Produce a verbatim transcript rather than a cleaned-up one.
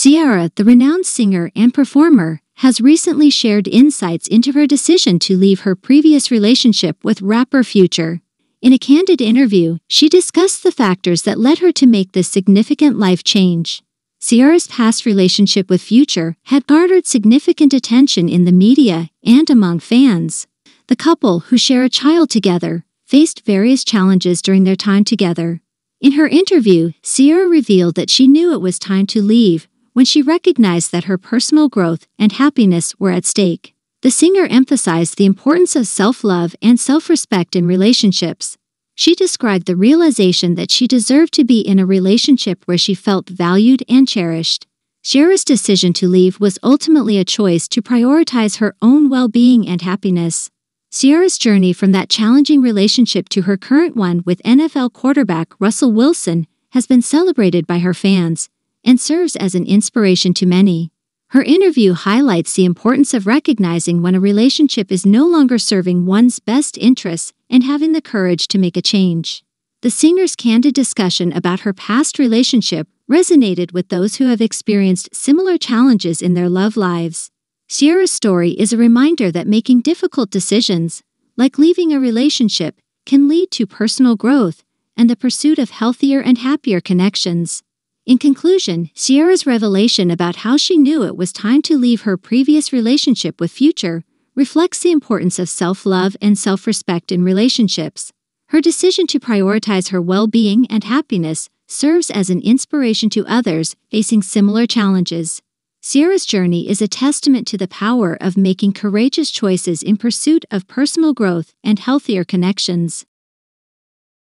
Ciara, the renowned singer and performer, has recently shared insights into her decision to leave her previous relationship with rapper Future. In a candid interview, she discussed the factors that led her to make this significant life change. Ciara's past relationship with Future had garnered significant attention in the media and among fans. The couple, who share a child together, faced various challenges during their time together. In her interview, Ciara revealed that she knew it was time to leave when she recognized that her personal growth and happiness were at stake. The singer emphasized the importance of self-love and self-respect in relationships. She described the realization that she deserved to be in a relationship where she felt valued and cherished. Ciara's decision to leave was ultimately a choice to prioritize her own well-being and happiness. Ciara's journey from that challenging relationship to her current one with N F L quarterback Russell Wilson has been celebrated by her fans and serves as an inspiration to many. Her interview highlights the importance of recognizing when a relationship is no longer serving one's best interests and having the courage to make a change. The singer's candid discussion about her past relationship resonated with those who have experienced similar challenges in their love lives. Ciara's story is a reminder that making difficult decisions, like leaving a relationship, can lead to personal growth and the pursuit of healthier and happier connections. In conclusion, Ciara's revelation about how she knew it was time to leave her previous relationship with Future reflects the importance of self-love and self-respect in relationships. Her decision to prioritize her well-being and happiness serves as an inspiration to others facing similar challenges. Ciara's journey is a testament to the power of making courageous choices in pursuit of personal growth and healthier connections.